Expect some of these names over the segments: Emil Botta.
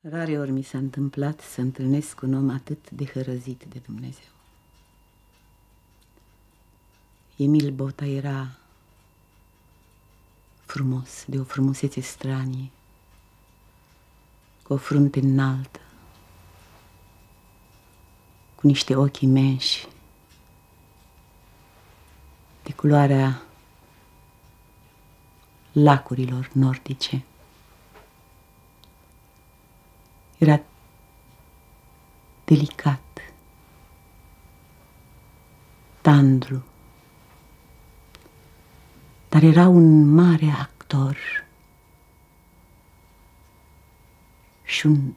Rareori mi s-a întâmplat să întâlnesc un om atât de hărăzit de Dumnezeu. Emil Botta era frumos, de o frumusețe stranie, cu o frunte înaltă, cu niște ochi imensi, de culoarea lacurilor nordice. Era delicat, tandru, dar era un mare actor și un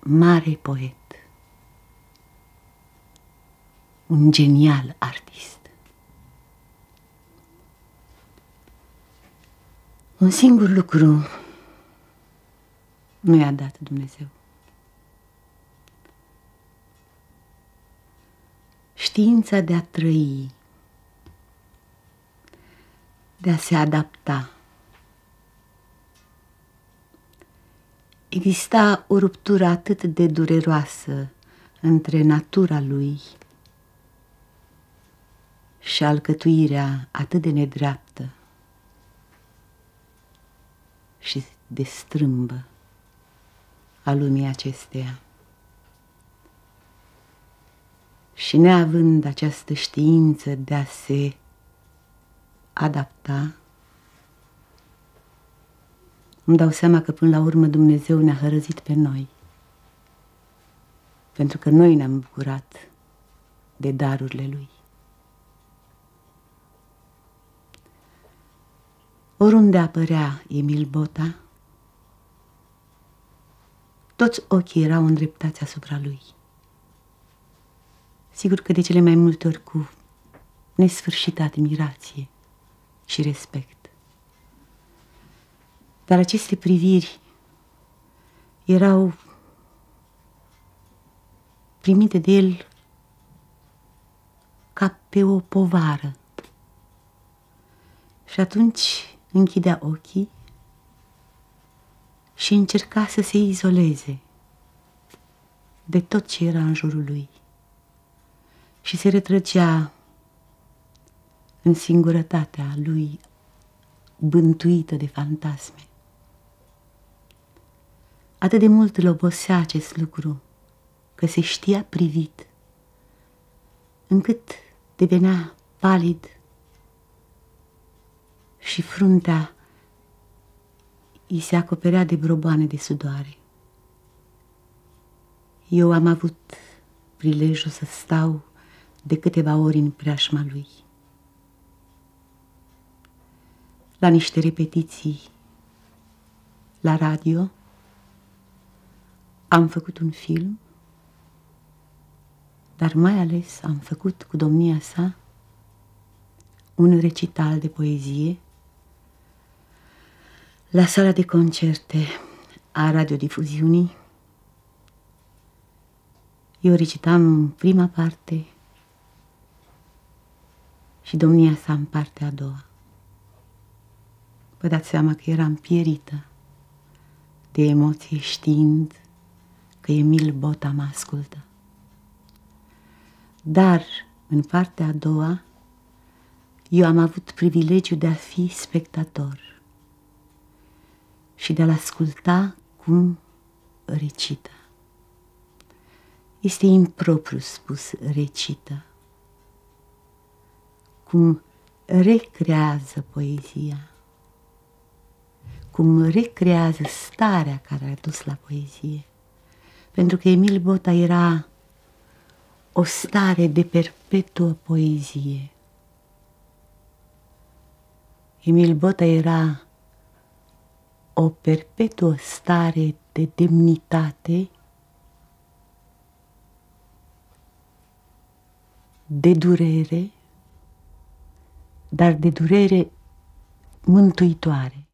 mare poet, un genial artist. Un singur lucru nu i-a dat Dumnezeu. Știința de a trăi, de a se adapta. Exista o ruptură atât de dureroasă între natura lui și alcătuirea atât de nedreaptă și de strâmbă a lumii acesteia. Și neavând această știință de a se adapta, îmi dau seama că până la urmă Dumnezeu ne-a hărăzit pe noi, pentru că noi ne-am bucurat de darurile Lui. Oriunde apărea Emil Botta, toți ochii erau îndreptați asupra lui. Sigur că de cele mai multe ori cu nesfârșită admirație și respect. Dar aceste priviri erau primite de el ca pe o povară. Și atunci închidea ochii și încerca să se izoleze de tot ce era în jurul lui și se retrăgea în singurătatea lui bântuită de fantasme. Atât de mult îl obosea acest lucru că se știa privit, încât devenea palid și fruntea îi se acoperea de broboane de sudoare. Eu am avut prilejul să stau de câteva ori în preajma lui. La niște repetiții la radio am făcut un film, dar mai ales am făcut cu domnia sa un recital de poezie la sala de concerte a radiodifuziunii. Eu recitam prima parte și domnia sa în partea a doua. Vă dați seama că eram pierită de emoție știind că Emil Botta mă ascultă. Dar în partea a doua eu am avut privilegiul de a fi spectator și de a-l asculta cum recită. Este impropriu spus recită, cum recrează poezia, cum recrează starea care a dus la poezie, pentru că Emil Botta era o stare de perpetuă poezie. Emil Botta era o perpetuă stare de demnitate, de durere, dar de durere mântuitoare.